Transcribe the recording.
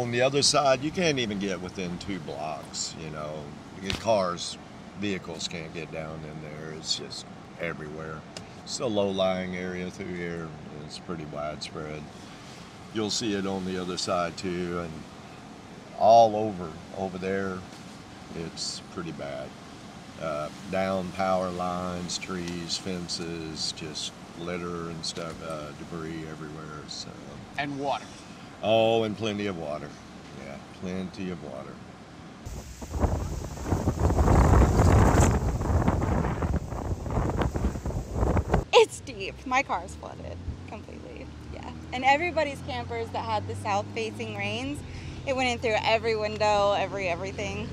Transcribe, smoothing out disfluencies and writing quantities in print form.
on the other side, you can't even get within 2 blocks, you know. Cars, vehicles can't get down in there. It's just everywhere. It's a low-lying area through here. It's pretty widespread. You'll see it on the other side too, and all over there, it's pretty bad. Down power lines, trees, fences, just litter and stuff, debris everywhere. So. And water. Oh, and plenty of water. Yeah, plenty of water. It's deep. My car's flooded completely. Yeah. And everybody's campers that had the south-facing rains, it went in through every window, everything.